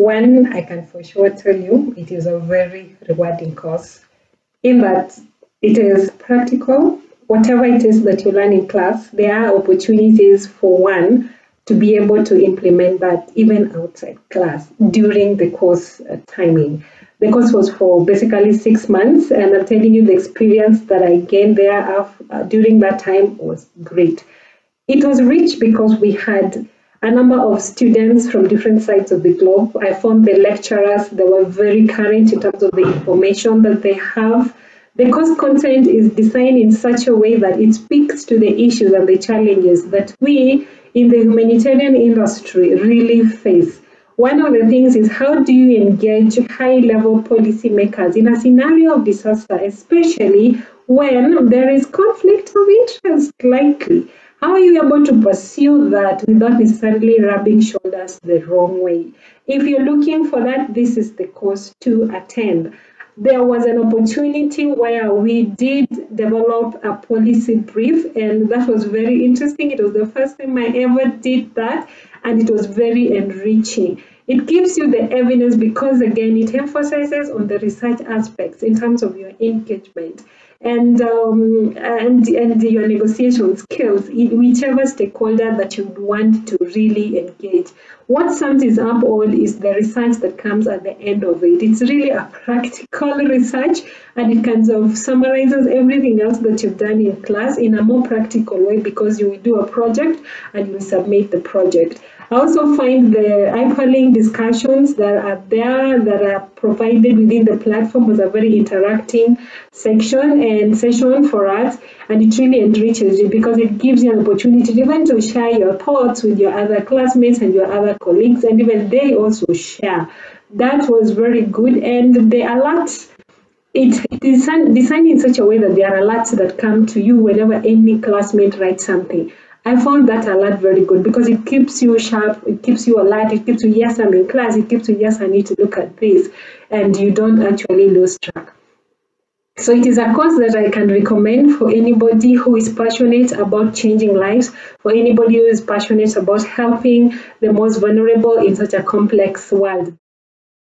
One, I can for sure tell you, it is a very rewarding course in that it is practical. Whatever it is that you learn in class, there are opportunities for one to be able to implement that even outside class during the course timing. The course was for basically 6 months, and I'm telling you the experience that I gained there during that time was great. It was rich because we had a number of students from different sides of the globe. I found the lecturers, they were very current in terms of the information that they have. The course content is designed in such a way that it speaks to the issues and the challenges that we in the humanitarian industry really face. One of the things is, how do you engage high-level policymakers in a scenario of disaster, especially when there is conflict of interest likely? How are you able to pursue that without necessarily rubbing shoulders the wrong way? If you're looking for that, this is the course to attend. There was an opportunity where we did develop a policy brief, and that was very interesting. It was the first time I ever did that, and it was very enriching. It gives you the evidence because, again, it emphasizes on the research aspects in terms of your engagement and your negotiation skills, whichever stakeholder that you want to really engage. What sums it up all is the research that comes at the end of it. It's really a practical research, and it kind of summarizes everything else that you've done in class in a more practical way, because you will do a project and you submit the project. I also find the iLink discussions that are there, that are provided within the platform, was a very interacting section and session for us, and it really enriches you because it gives you an opportunity even to share your thoughts with your other classmates and your other colleagues, and even they also share. That was very good, and the alerts, it's designed in such a way that there are alerts that come to you whenever any classmate writes something. I found that alert very good because it keeps you sharp, it keeps you alert, it keeps you, yes, I'm in class, it keeps you, yes, I need to look at this, and you don't actually lose track. So it is a course that I can recommend for anybody who is passionate about changing lives, for anybody who is passionate about helping the most vulnerable in such a complex world.